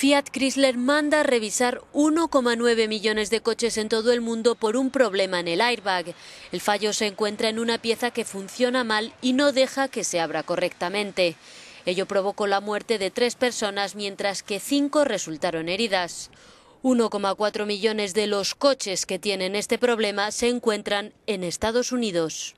Fiat Chrysler manda a revisar 1,9 millones de coches en todo el mundo por un problema en el airbag. El fallo se encuentra en una pieza que funciona mal y no deja que se abra correctamente. Ello provocó la muerte de 3 personas, mientras que 5 resultaron heridas. 1,4 millones de los coches que tienen este problema se encuentran en Estados Unidos.